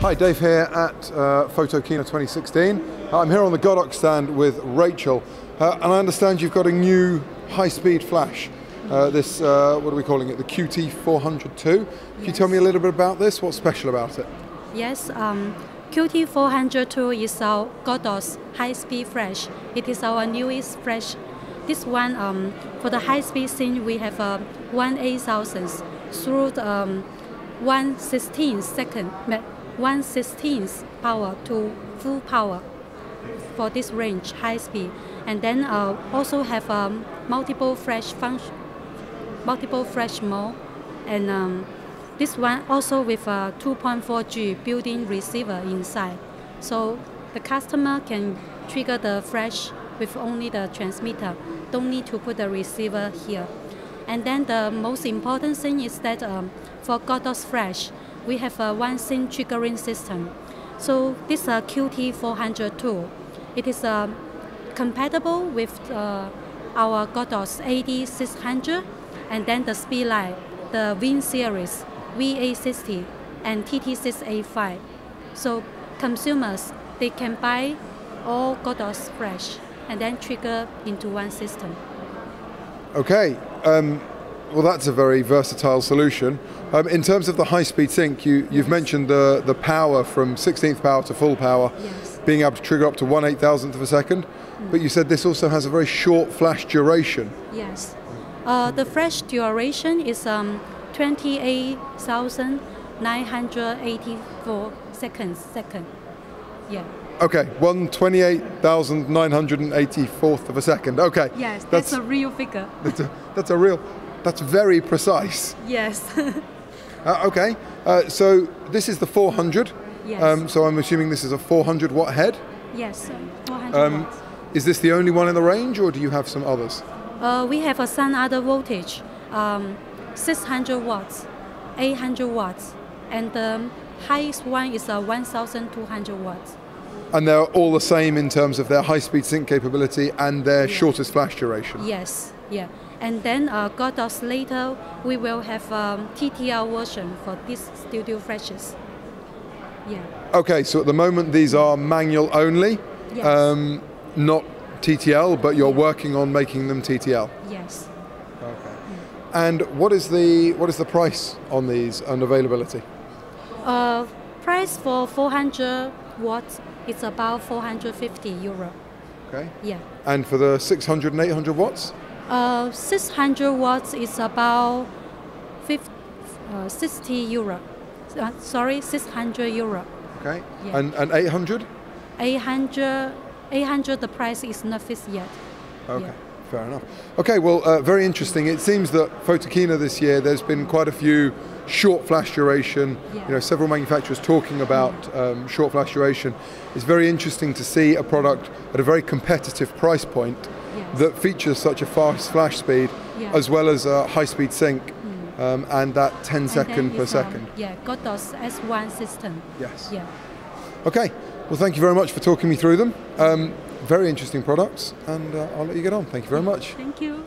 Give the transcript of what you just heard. Hi, Dave here at Photokina 2016. I'm here on the Godox stand with Rachel, and I understand you've got a new high-speed flash. What are we calling it, the QT400 II. Can you tell me a little bit about this? What's special about it? Yes, QT400 II is our Godox high-speed flash. It is our newest flash. This one, for the high-speed scene, we have 1/8000th through the 1/16th power to full power for this range, high speed. And then also have multiple flash mode. And this one also with a 2.4G built-in receiver inside. So the customer can trigger the flash with only the transmitter. Don't need to put the receiver here. And then the most important thing is that for Godox flash, we have a one-scene triggering system. So this QT400 II. It is compatible with our Godox AD600, and then the Speedline, the Win series, VA60, and TT6A5. So consumers, they can buy all Godox flash and then trigger into one system. Okay. Well, that's a very versatile solution. In terms of the high-speed sync, you've mentioned the power from 16th power to full power, being able to trigger up to 1/8000th of a second, but you said this also has a very short flash duration. Yes. The flash duration is 28,984 seconds. Yeah. Okay, 1/28,984th of a second. Okay. Yes, that's a real figure. That's very precise. Yes. Okay, so this is the 400. Yes. So I'm assuming this is a 400 watt head? Yes, 400 watts. Is this the only one in the range, or do you have some others? We have some other voltage, 600 watts, 800 watts, and the highest one is 1,200 watts. And they're all the same in terms of their high-speed sync capability and their shortest flash duration? Yes, yeah. And then Godox later, we will have TTR version for these studio flashes. Yeah. Okay, so at the moment these are manual only, not TTL, but you're working on making them TTL? Yes. Okay. Yeah. And what is the price on these and availability? Price for 400 watts, it's about 450 euro. Okay. Yeah. And for the 600 and 800 watts? 600 watts is about 60 euro. Sorry, 600 euro. Okay. Yeah. And 800? 800, the price is not fixed yet. Okay. Yeah. Fair enough. Okay, well, very interesting. It seems that Photokina this year, there's been quite a few short flash duration, you know, several manufacturers talking about short flash duration. It's very interesting to see a product at a very competitive price point that features such a fast flash speed, as well as a high-speed sync, and that 10 second per second. Yeah, Godox S1 system. Yes. Yeah. Okay, well, thank you very much for talking me through them. Very interesting products, and I'll let you get on. Thank you very much. Thank you.